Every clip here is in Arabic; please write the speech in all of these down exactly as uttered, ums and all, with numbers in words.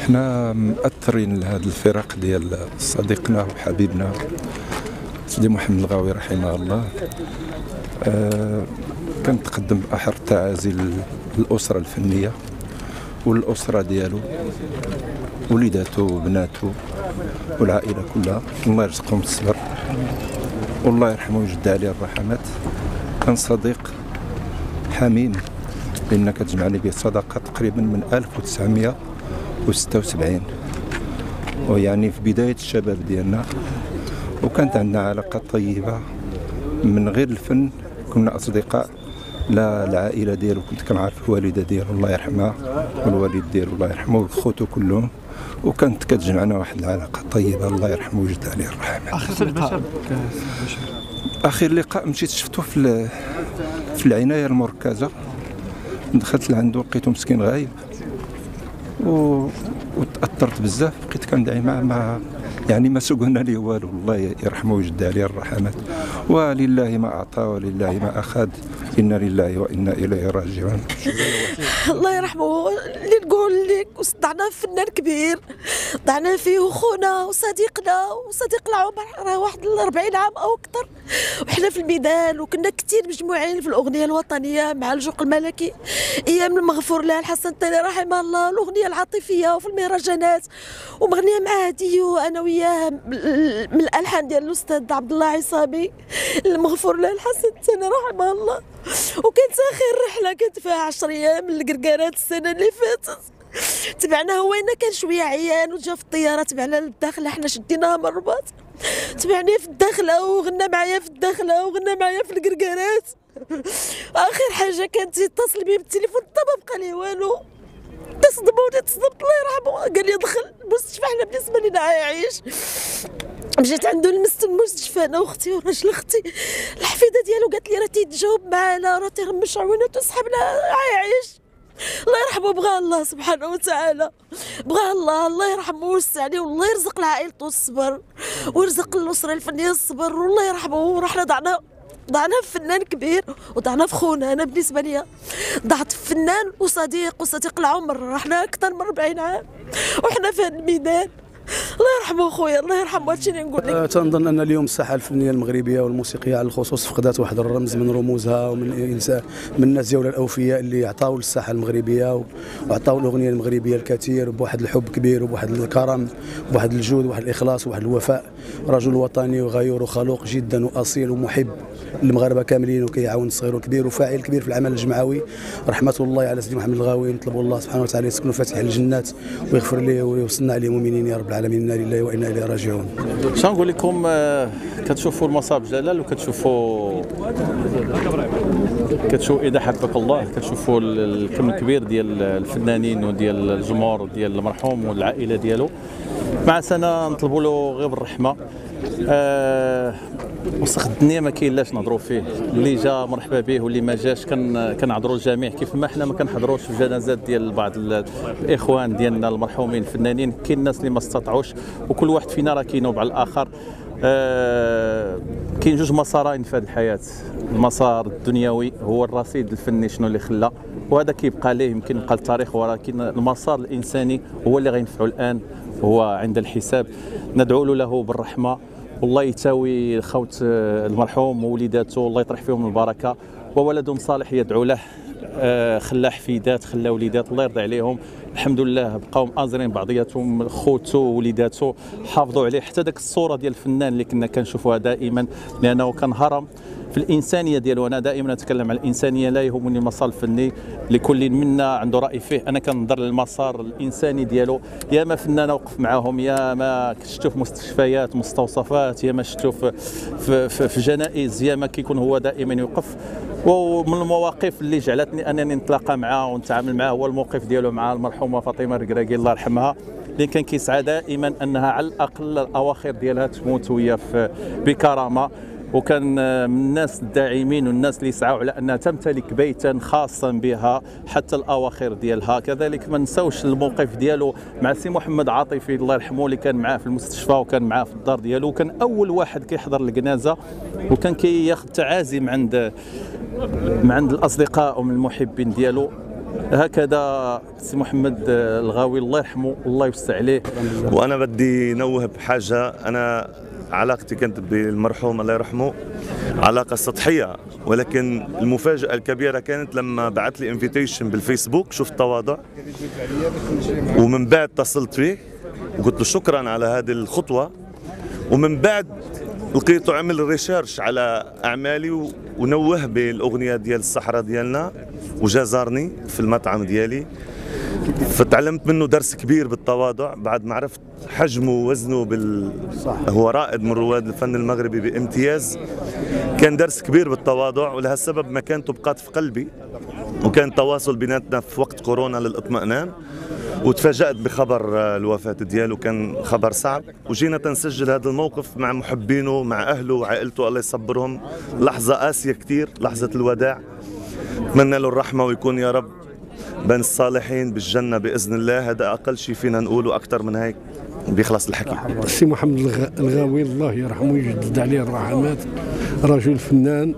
احنا مأثرين لهذا الفراق ديال صديقنا وحبيبنا سيدي محمد الغاوي رحمه الله. أه كنتقدم بأحر التعازي للأسرة الفنية والأسرة ديالو، وليداتو وبناتو والعائلة كلها، الله يرزقهم الصبر والله يرحمه ويجد عليه الرحمات. كان صديق حميم، لأن كتجمعني به صداقة تقريبا من ألف وتسعمائة وستة وسبعين، ويعني في بداية الشباب ديالنا، وكانت عندنا علاقة طيبة من غير الفن، كنا أصدقاء. لا العائله ديالو كنت كنعرف الوالده ديالو الله يرحمها والوالد ديالو الله يرحمه وخوتو كلهم، وكانت كتجمعنا واحد العلاقه طيبه الله يرحمه ويجد عليه الرحمه. اخر لقاء اخر لقاء مشيت شفتو في في العنايه المركزه، دخلت لعندو لقيتو مسكين غايب و... وتاثرت بزاف، بقيت كندعي معاه مع يعني ما سوقنا ليه والو، الله يرحمه ويجد عليه الرحمات. ولله ما اعطى ولله ما اخذ، إنا لله وإنا إليه راجعون. الله يرحمه، اللي نقول لك ضعنا فنان كبير، ضعنا فيه وخونا وصديقنا وصديق العمر، راه واحد أربعين عام أو أكثر، وحنا في الميدان وكنا كثير مجموعين في الأغنية الوطنية مع الجوق الملكي، أيام المغفور لها الحسن الثاني رحمه الله، الأغنية العاطفية وفي المهرجانات، ومغنية مع هديو أنا وياه من الألحان ديال الأستاذ عبد الله عصامي، المغفور لها الحسن الثاني رحمه الله. وكانت اخر رحله كانت فيها عشرة ايام للكركارات السنه اللي فاتت، تبعنا هو انا كان شويه عيان وجا في الطياره تبعنا للداخله، حنا شديناها من الرباط، تبعني في الداخله وغنى معايا في الداخله وغنى معايا في الكركارات. اخر حاجه كانت يتصل بي بالتليفون، طبعا بقى لي والو، تصدموني تصدمت الله يرحمه، قال لي دخل المستشفى، حنا بالنسبه لينا عايش. مشيت عنده لمست المستشفى انا واختي وراجل اختي، الحفيده ديالو قالت لي راه تيتجاوب معانا، راه تيغمش عويناتو صحابنا عايش، الله يرحمه، بغاه الله سبحانه وتعالى، بغاه الله، الله يرحمه ويوسع عليه، والله يرزق لعائلته الصبر ويرزق الاسره الفنيه الصبر، والله يرحمه. وحنا ضعنا ضعنا في فنان كبير وضعنا في خونا، انا بالنسبه ليا ضعت في فنان وصديق وصديق العمر، حنا اكثر من أربعين عام وحنا في هذا الميدان. الله يرحمه خويا، الله يرحمه، هادشي اللي نقول لك. أه تنظن ان اليوم الساحه الفنيه المغربيه والموسيقيه على الخصوص فقدت واحد الرمز من رموزها ومن انسان من الناس ديال الاوفياء اللي عطاو للساحه المغربيه وعطاو الاغنيه المغربيه الكثير بواحد الحب كبير وبواحد الكرم وبواحد الجود وواحد الاخلاص وواحد الوفاء. رجل وطني وغيور وخلوق جدا واصيل ومحب المغاربه كاملين، وكيعاون الصغير والكبير وفاعل كبير في العمل الجمعوي. رحمه الله على سيدي محمد الغاوي، نطلبوا الله سبحانه وتعالى يسكنوا فاتح الجنات ويغفر ليه ويوصلنا عليه مؤمنين يا رب العالمين، إنا لله وإنا إليه راجعون. شنو نقول لكم، كتشوفوا المصاب جلال وكتشوفوا كتشوفوا إذا حبك الله، كتشوفوا الكم الكبير ديال الفنانين وديال الجمهور ديال المرحوم والعائلة ديالو. مع سنة نطلبوا له غير بالرحمة. أه وسخ الدنيا ما كاينلاش نهضروا فيه، اللي جا مرحبا به واللي ما جاش كنعذروا الجميع، كيف ما حنا ما كنحضروش في الجنازات ديال بعض الاخوان ديالنا المرحومين الفنانين، كاين الناس اللي ما استطاعوش، وكل واحد فينا راه كينوب على الاخر. أه كاين جوج مسارين في هذه الحياه، المسار الدنيوي هو الرصيد الفني شنو اللي خلى، وهذا كيبقى ليه يمكن يبقى التاريخ، ولكن المسار الانساني هو اللي غينفعو الان، هو عند الحساب. ندعو له بالرحمه، والله يتاوي خوت المرحوم ووليداته، الله يطرح فيهم البركه، وولدهم صالح يدعو له، خلاه حفيدات خلاه وليدات، الله يرضي عليهم. الحمد لله بقاو مازرين بعضياتهم، خوتو ووليداتو حافظوا عليه، حتى داك الصوره ديال الفنان اللي كنا كنشوفوها دائما، لانه كان هرم في الانسانيه ديالو. انا دائما نتكلم على الانسانيه، لا يهمني المسار الفني، لكل منا عنده راي فيه، انا كنظر للمسار الانساني ديالو. يا ما فنان وقف معاهم، يا ما شفتو في مستشفيات مستوصفات، يا ما شفتو في, في, في, في جنائز، يا ما كيكون هو دائما يوقف. ومن المواقف اللي جعلتني انني نتلاقى معاه ونتعامل معاه هو الموقف ديالو مع المرحومه فاطمه ركراكي الله يرحمها، اللي كان كيسعى دائما انها على الاقل الاواخر ديالها تموت وهي بكرامه. وكان من الناس الداعمين والناس اللي سعوا على انها تمتلك بيتا خاصا بها حتى الاواخر ديالها. كذلك ما نساوش الموقف ديالو مع سي محمد عاطفي الله يرحمه اللي كان معاه في المستشفى وكان معاه في الدار ديالو، وكان اول واحد كيحضر الجنازه وكان كياخذ تعازيم عند من عند الاصدقاء ومن المحبين ديالو. هكذا سي محمد الغاوي الله يرحمه والله يوسع عليه. وانا بدي نوه بحاجه، انا علاقتي كانت بالمرحوم الله يرحمه علاقه سطحيه، ولكن المفاجاه الكبيره كانت لما بعث لي انفيتيشن بالفيسبوك، شفت التواضع ومن بعد اتصلت فيه وقلت له شكرا على هذه الخطوه، ومن بعد لقيته عمل ريسيرش على اعمالي ونوه بالاغنيه ديال الصحراء ديالنا وجا زارني في المطعم ديالي، فتعلمت منه درس كبير بالتواضع بعد ما عرفت حجمه ووزنه بال... هو رائد من رواد الفن المغربي بامتياز، كان درس كبير بالتواضع ولهالسبب مكانته بقات في قلبي، وكان التواصل بيناتنا في وقت كورونا للاطمئنان، وتفاجأت بخبر الوفاة ديالو، كان خبر صعب، وجينا تنسجل هذا الموقف مع محبينه مع أهله وعائلته الله يصبرهم، لحظة قاسية كتير، لحظة الوداع، أتمنى له الرحمة ويكون يا رب بين الصالحين بالجنة بإذن الله. هذا أقل شيء فينا نقوله، أكثر من هيك بيخلص الحكي. سي محمد الغاوي الله يرحمه ويجدد عليه الرحمات، رجل فنان،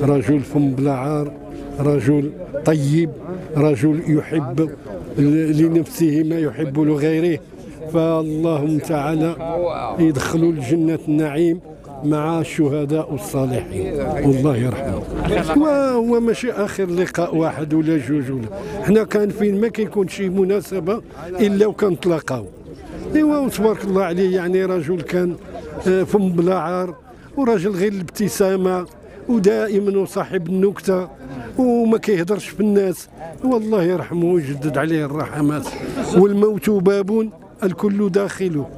رجل فم بلا عار، رجل طيب، رجل يحب لنفسه ما يحب لغيره، فاللهم تعالى يدخلوا الجنة النعيم مع الشهداء الصالحين والله يرحمه. وهو ماشي اخر لقاء واحد ولا جوج، ولا حنا كان فين ما كيكون شي مناسبه الا وكنتلاقاو. ايوا تبارك الله عليه، يعني رجل كان فم بلا عار وراجل غير الابتسامه ودائما وصاحب النكته وما كيهضرش في الناس، والله يرحمه ويجدد عليه الرحمات. والموت باب الكل داخله.